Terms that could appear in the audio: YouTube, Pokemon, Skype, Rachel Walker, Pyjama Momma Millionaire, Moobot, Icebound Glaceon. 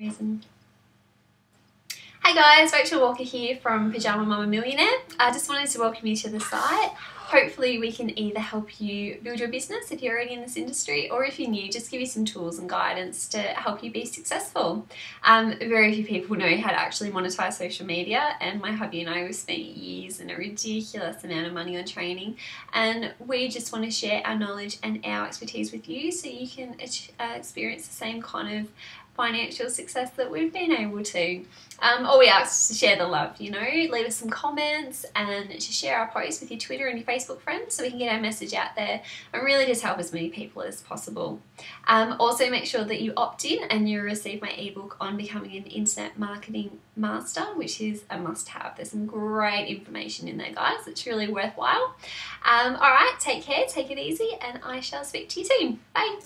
reason. Hey guys, Rachel Walker here from Pyjama Momma Millionaire. I just wanted to welcome you to the site. Hopefully we can either help you build your business if you're already in this industry, or if you're new, just give you some tools and guidance to help you be successful. Very few people know how to actually monetize social media, and my hubby and I, we've spent years and a ridiculous amount of money on training, and we just want to share our knowledge and our expertise with you so you can experience the same kind of financial success that we've been able to. All we ask is to share the love, you know, leave us some comments and to share our posts with your Twitter and your Facebook friends so we can get our message out there and really just help as many people as possible. Also make sure that you opt in and you receive my ebook on becoming an internet marketing master, which is a must-have. There's some great information in there, guys. It's really worthwhile. All right, take care, take it easy, and I shall speak to you soon. Bye.